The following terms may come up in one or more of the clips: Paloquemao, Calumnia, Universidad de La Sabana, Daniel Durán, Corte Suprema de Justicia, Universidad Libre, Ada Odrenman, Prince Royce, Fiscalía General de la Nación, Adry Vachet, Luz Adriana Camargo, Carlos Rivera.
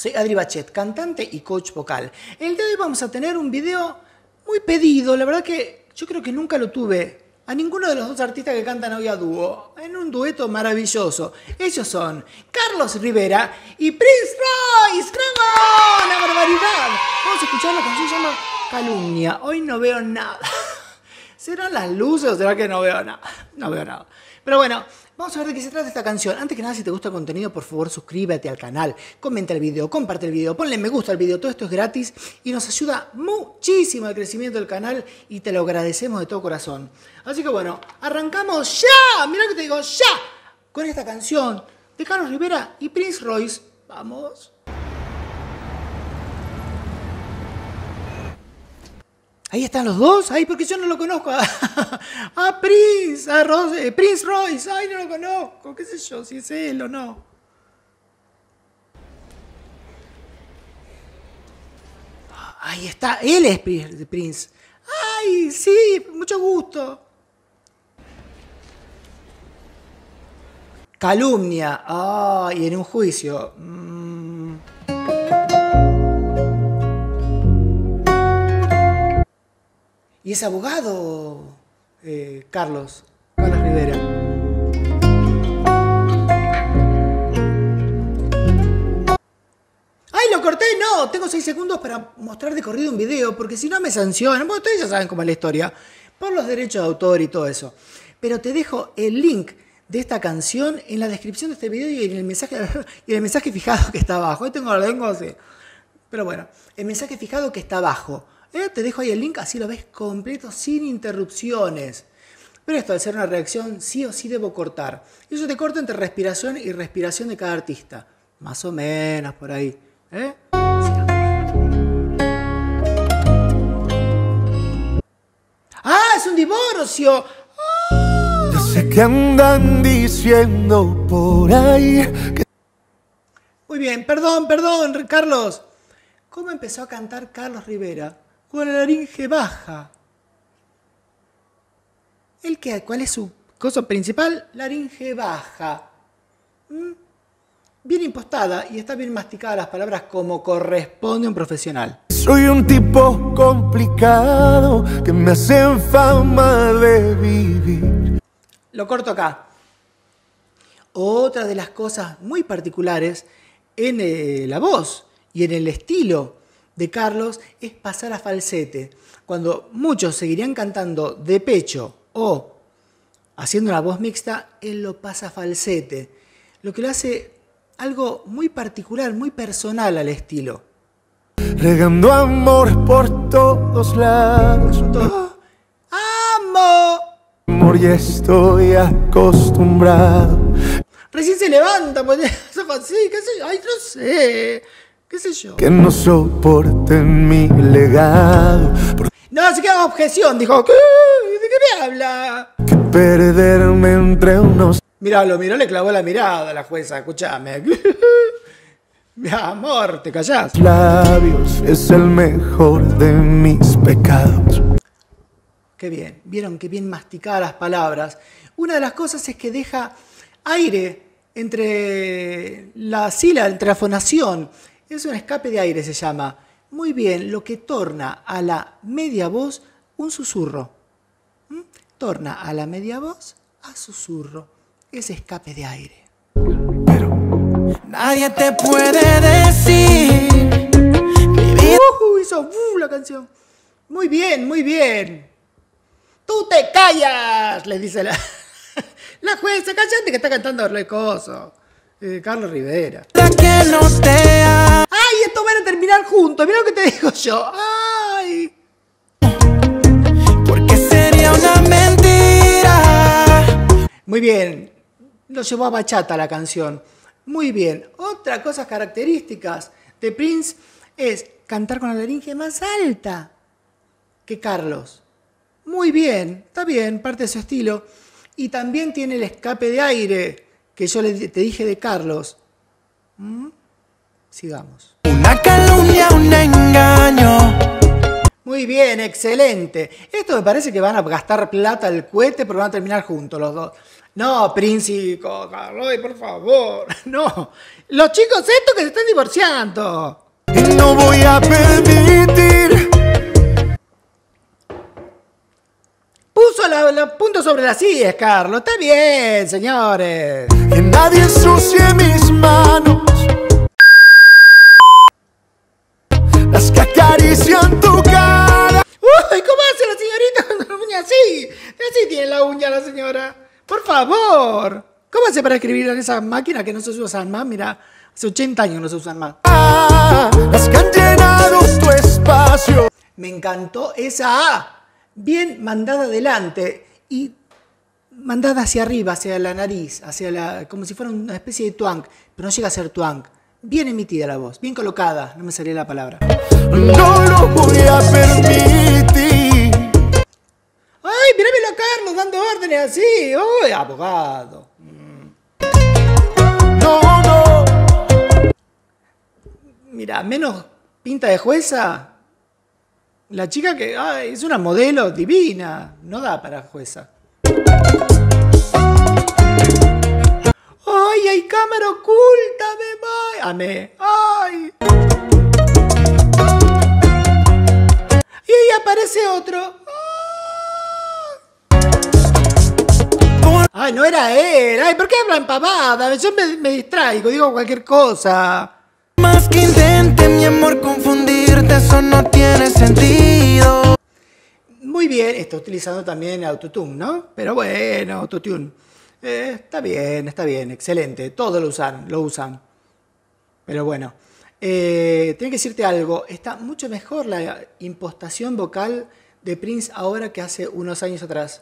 Soy Adry Vachet, cantante y coach vocal. El día de hoy vamos a tener un video muy pedido. La verdad que yo creo que nunca lo tuve a ninguno de los dos artistas que cantan hoy a dúo, en un dueto maravilloso. Ellos son Carlos Rivera y Prince Royce. ¡Cramón! ¡La barbaridad! Vamos a escuchar la canción, se llama Calumnia. Hoy no veo nada. ¿Serán las luces o será que no veo nada? No veo nada. Pero bueno, vamos a ver de qué se trata esta canción. Antes que nada, si te gusta el contenido, por favor, suscríbete al canal, comenta el video, comparte el video, ponle me gusta al video. Todo esto es gratis y nos ayuda muchísimo al crecimiento del canal y te lo agradecemos de todo corazón. Así que bueno, arrancamos ya. Mirá que te digo ya con esta canción de Carlos Rivera y Prince Royce. Vamos. Ahí están los dos. Ay, porque yo no lo conozco. A Prince, a Rose, Prince Royce. Ay, no lo conozco. Qué sé yo, si es él o no. Ahí está. Él es Prince. Ay, sí, mucho gusto. Calumnia. Ah, y en un juicio. Y es abogado, Carlos Rivera. ¡Ay, lo corté! No, tengo 6 segundos para mostrar de corrido un video, porque si no me sancionan. Bueno, ustedes ya saben cómo es la historia, por los derechos de autor y todo eso. Pero te dejo el link de esta canción en la descripción de este video y en el mensaje, fijado que está abajo. Hoy tengo la lengua así. Pero bueno, el mensaje fijado que está abajo. Te dejo ahí el link, así lo ves completo, sin interrupciones. Pero esto, al ser una reacción, sí o sí debo cortar. Y yo te corto entre respiración y respiración de cada artista. Más o menos, por ahí. Sí. ¡Ah, es un divorcio! ¡Oh! Yo sé que andan diciendo por ahí que... Muy bien, perdón, Carlos. ¿Cómo empezó a cantar Carlos Rivera? Con la laringe baja. ¿Cuál es su cosa principal? Laringe baja. Bien impostada y está bien masticada las palabras como corresponde a un profesional. Soy un tipo complicado que me hacen fama de vivir. Lo corto acá. Otra de las cosas muy particulares en la voz y en el estilo de Carlos es pasar a falsete. Cuando muchos seguirían cantando de pecho o haciendo una voz mixta, él lo pasa a falsete, lo que lo hace algo muy particular, muy personal al estilo. Regando amor por todos lados. ¡Amo! Amor, ya estoy acostumbrado. Recién se levanta, pues, sí, qué sé yo, ay, no sé. ¿Qué sé yo? Que no soporten mi legado. No, así que hago objeción, dijo. ¿De qué me habla? Que perderme entre unos... Mirá, le clavó la mirada a la jueza, escuchame. Mi amor, te callás. Labios es el mejor de mis pecados. Qué bien, vieron qué bien masticadas las palabras. Una de las cosas es que deja aire entre la sílaba, entre la fonación. Es un escape de aire, se llama. Muy bien, lo que torna a la media voz un susurro. Torna a la media voz a susurro. Ese escape de aire. Pero nadie te puede decir. Hizo la canción. Muy bien, muy bien. ¡Tú te callas! Les dice la jueza. Cállate que está cantando recoso. Carlos Rivera. Que no te ha... ¡Ay, esto van a terminar juntos! Mirá lo que te digo yo. ¡Ay! Porque sería una mentira. Muy bien. Lo llevó a bachata la canción. Muy bien. Otra cosa características de Prince es cantar con la laringe más alta que Carlos. Muy bien. Está bien. Parte de su estilo. Y también tiene el escape de aire que yo te dije de Carlos. Sigamos. Una calumnia, un engaño. Muy bien, excelente. Esto me parece que van a gastar plata al cohete, pero van a terminar juntos los dos. No, Príncico, Carlos, por favor. No, los chicos estos que se están divorciando. Y no voy a permitir. Puso los puntos sobre las sillas, Carlos. Está bien, señores. Que nadie ensucie mis manos. Las que acarician tu cara. Uy, ¿cómo hace la señorita con la uña así? Así tiene la uña la señora. Por favor. ¿Cómo hace para escribir en esa máquina que no se usan más? Mira, hace 80 años no se usan más. Las que han llenado tu espacio. Me encantó esa A. Bien mandada adelante y mandada hacia arriba, hacia la nariz, hacia la, como si fuera una especie de twang, pero no llega a ser twang. Bien emitida la voz, bien colocada, no me salía la palabra. No lo voy a permitir. ¡Ay, mirámelo a Carlos dando órdenes así! ¡Uy, abogado! No, no. Mira, menos pinta de jueza. La chica que ay, es una modelo divina, no da para jueza. ¡Ay, hay cámara oculta! ¡Me voy! ¡Amé! ¡Ay! Y ahí aparece otro. ¡Ay! ¡Ay, no era él! ¡Ay, por qué hablan pavada! Yo me distraigo, digo cualquier cosa. Más que intente, mi amor, confundirte, eso no tiene sentido. Muy bien, está utilizando también autotune, ¿no? Pero bueno, autotune. Está bien, excelente. Todos lo usan. Pero bueno, tengo que decirte algo. Está mucho mejor la impostación vocal de Prince ahora que hace unos años atrás.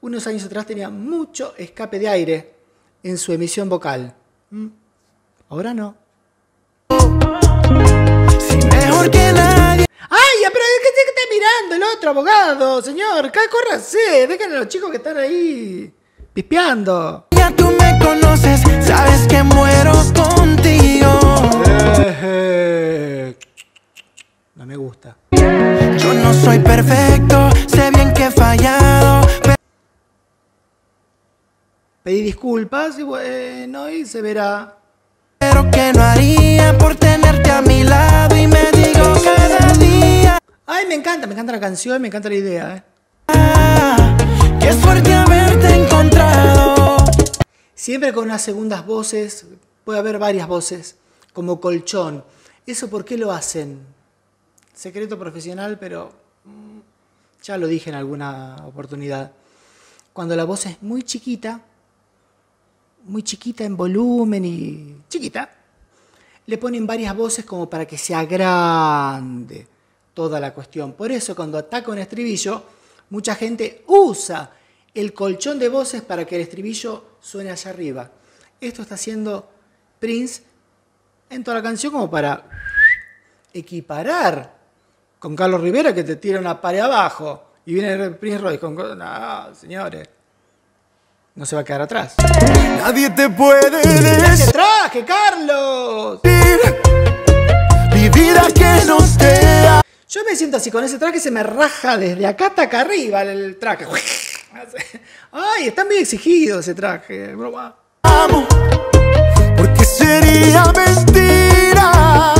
Unos años atrás tenía mucho escape de aire en su emisión vocal. Ahora no. Mejor que nadie. ¡Ay! Pero es que está mirando el otro abogado, señor. Córrase, déjenle a los chicos que están ahí pispeando. Ya tú me conoces, sabes que muero contigo. No me gusta. Yo no soy perfecto, sé bien que he fallado. Pedí disculpas y bueno, y se verá. Pero que no haría por tenerte a mi lado y me digo cada día. Ay, me encanta la canción, me encanta la idea, qué suerte haberte encontrado. Siempre con unas segundas voces, puede haber varias voces, como colchón. ¿Eso por qué lo hacen? Secreto profesional, pero ya lo dije en alguna oportunidad. Cuando la voz es muy chiquita en volumen y chiquita, le ponen varias voces como para que sea grande toda la cuestión. Por eso cuando ataca un estribillo, mucha gente usa el colchón de voces para que el estribillo suene allá arriba. Esto está haciendo Prince en toda la canción como para equiparar con Carlos Rivera que te tira una pared abajo y viene Prince Royce con... No, señores. No se va a quedar atrás. Nadie te puede decir. ¡Qué traje, Carlos! Vivir a que no sea. Yo me siento así con ese traje, se me raja desde acá hasta acá arriba el traje. Ay, está muy exigido ese traje, broma. Amo, porque sería mentira.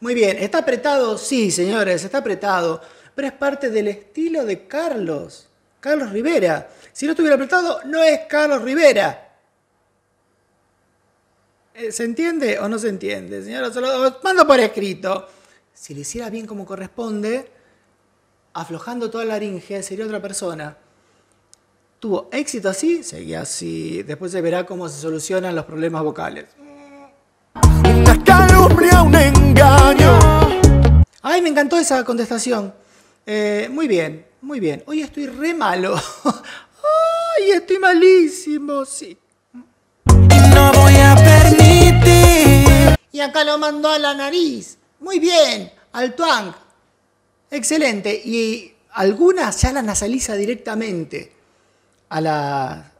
Muy bien, ¿está apretado? Sí, señores, está apretado. Pero es parte del estilo de Carlos. Carlos Rivera. Si no estuviera apretado, no es Carlos Rivera. ¿Se entiende o no se entiende, señora? Se lo mando por escrito. Si lo hiciera bien como corresponde, aflojando toda la laringe, sería otra persona. Tuvo éxito así, seguía así. Después se verá cómo se solucionan los problemas vocales. Una calumnia, un engaño. Ay, me encantó esa contestación. Muy bien. Muy bien, hoy estoy re malo. Ay, estoy malísimo, sí. Y no voy a permitir. Y acá lo mandó a la nariz. Muy bien, al twang. Excelente. Y algunas ya las nasaliza directamente a la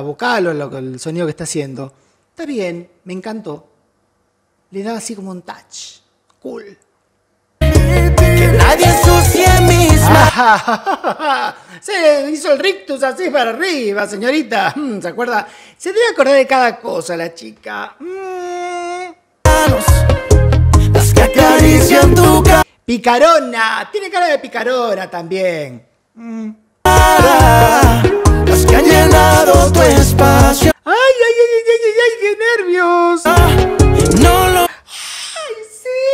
vocal o el sonido que está haciendo. Está bien, me encantó. Le da así como un touch. Cool. Que nadie ensucie mis misma. Se hizo el rictus así para arriba, señorita. ¿Se acuerda? Se debe acordar de cada cosa la chica. Las que acarician tu cara. Picarona. Tiene cara de picarona también. Las que han llenado tu espacio. ¡Ay, ay, ay, ay, ay, ay! ¡Qué nervios! No lo... ¡Ay, sí,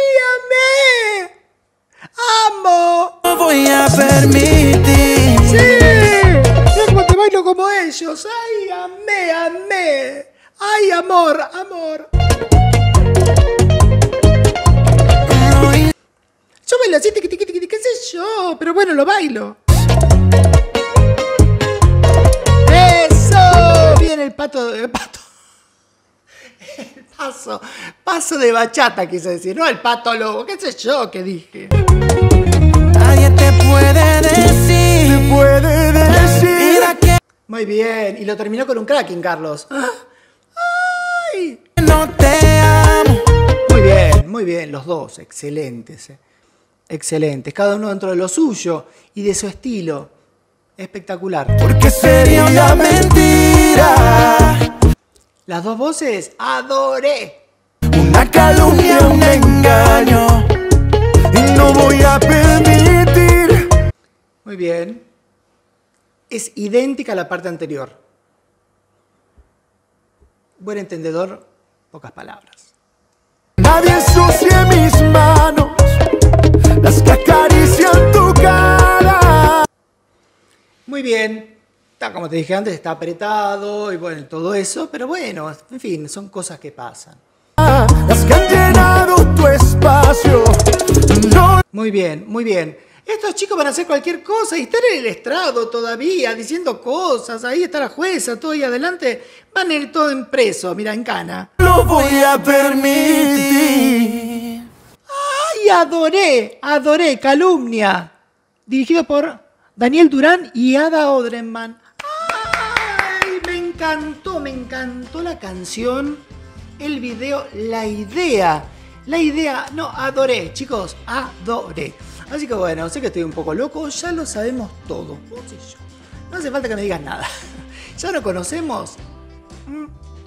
amé! ¡Amo! No voy a permitir. ¡Sí! ¡Yo como te bailo como ellos! ¡Ay, amé, amé! ¡Ay, amor, amor! Yo bailo así, tiqui, qué sé yo, pero bueno, lo bailo. ¡Eso! Viene el pato... El paso. Paso de bachata, quise decir. No, el pato lobo, qué sé yo, qué dije. Nadie te puede decir. Te puede decir a qué. Muy bien, y lo terminó con un cracking, Carlos. ¡Ay! No te amo. Muy bien, los dos, excelentes. Excelentes, cada uno dentro de lo suyo y de su estilo. Espectacular. Porque sería una mentira. Las dos voces, adoré. Una calumnia, un engaño. Y no voy a permitir. Muy bien. Es idéntica a la parte anterior. Buen entendedor, pocas palabras. Nadie ensucie mis manos. Las que acarician tu cara. Muy bien. Como te dije antes, está apretado y bueno, todo eso, pero bueno, en fin, son cosas que pasan. Las que han llenado tu espacio. No... Muy bien, muy bien. Estos chicos van a hacer cualquier cosa y están en el estrado todavía, diciendo cosas. Ahí está la jueza, todo ahí adelante. Van a ir todo en preso, mira, en cana. Lo voy a permitir. ¡Ay, adoré! Adoré, Calumnia. Dirigido por Daniel Durán y Ada Odrenman. Me encantó la canción, el video, la idea, no, adoré, chicos, adoré. Así que bueno, sé que estoy un poco loco, ya lo sabemos todo. No hace falta que me digas nada, ya lo conocemos,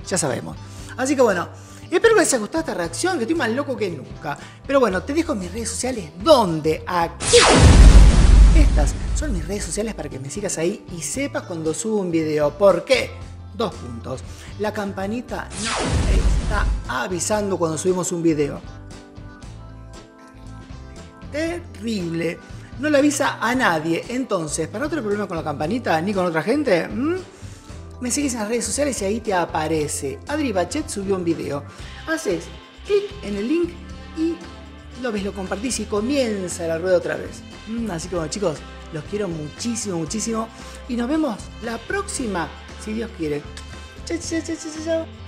ya sabemos. Así que bueno, espero que les haya gustado esta reacción, que estoy más loco que nunca. Pero bueno, te dejo en mis redes sociales, ¿dónde? Aquí. Estas son mis redes sociales para que me sigas ahí y sepas cuando subo un video. ¿Por qué? 2 puntos. La campanita no está avisando cuando subimos un video. Terrible. No le avisa a nadie. Entonces, para no tener problemas con la campanita ni con otra gente, me seguís en las redes sociales y ahí te aparece. Adry Vachet subió un video. Haces clic en el link y lo ves, lo compartís y comienza la rueda otra vez. Así que bueno, chicos, los quiero muchísimo, muchísimo. Y nos vemos la próxima. Si Dios quiere. Chao, chao, chao, chao, chao.